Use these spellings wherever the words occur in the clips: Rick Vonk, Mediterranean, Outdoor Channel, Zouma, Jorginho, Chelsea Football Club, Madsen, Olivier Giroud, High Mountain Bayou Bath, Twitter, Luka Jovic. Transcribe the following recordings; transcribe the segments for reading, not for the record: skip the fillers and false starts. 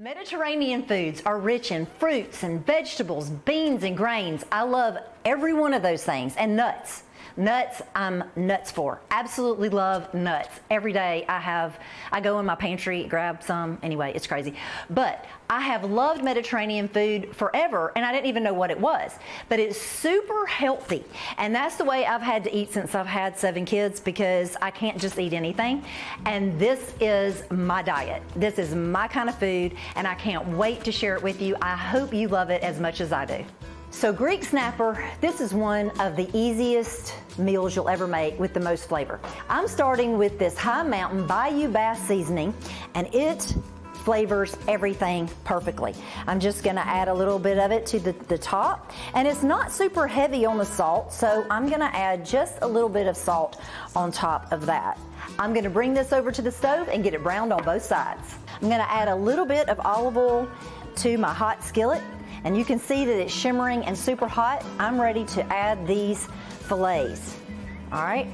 Mediterranean foods are rich in fruits and vegetables, beans and grains. I love every one of those things, and nuts. Nuts, I'm nuts for. Absolutely love nuts. Every day I go in my pantry, grab some. Anyway, it's crazy. But I have loved Mediterranean food forever, and I didn't even know what it was. But it's super healthy, and that's the way I've had to eat since I've had 7 kids, because I can't just eat anything. And this is my diet. This is my kind of food, and I can't wait to share it with you. I hope you love it as much as I do. So Greek snapper, this is one of the easiest meals you'll ever make with the most flavor. I'm starting with this High Mountain Bayou Bath seasoning, and it flavors everything perfectly. I'm just gonna add a little bit of it to the top, and it's not super heavy on the salt, so I'm gonna add just a little bit of salt on top of that. I'm gonna bring this over to the stove and get it browned on both sides. I'm gonna add a little bit of olive oil to my hot skillet, and you can see that it's shimmering and super hot. I'm ready to add these fillets. All right,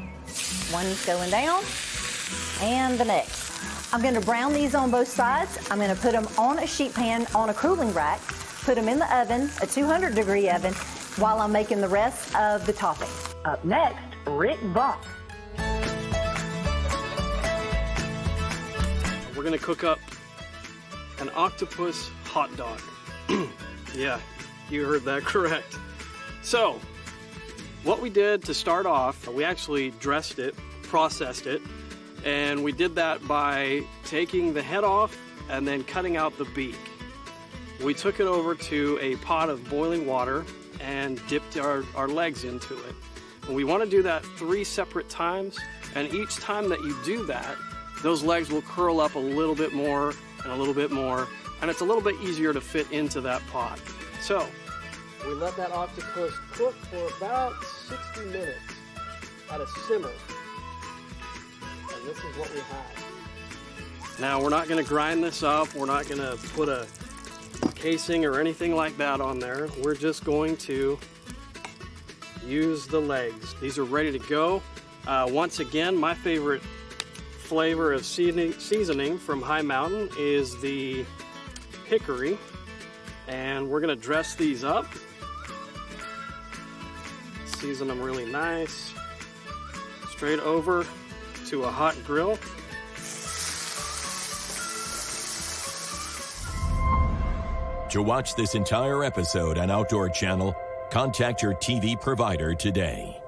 one's going down and the next. I'm gonna brown these on both sides. I'm gonna put them on a sheet pan on a cooling rack, put them in the oven, a 200-degree oven, while I'm making the rest of the topping. Up next, Rick Vonk. We're gonna cook up an octopus hot dog. Yeah, you heard that correct. So, what we did to start off, we actually dressed it, processed it, and we did that by taking the head off and then cutting out the beak. We took it over to a pot of boiling water and dipped our legs into it. And we want to do that 3 separate times, and each time that you do that, those legs will curl up a little bit more and a little bit more, and it's a little bit easier to fit into that pot. So, we let that octopus cook for about 60 minutes at a simmer, and this is what we have. Now, we're not gonna grind this up, we're not gonna put a casing or anything like that on there. We're just going to use the legs. These are ready to go. Once again, my favorite flavor of seasoning from High Mountain is the hickory, and we're gonna dress these up, season them really nice, straight over to a hot grill. To watch this entire episode on Outdoor Channel, contact your TV provider today.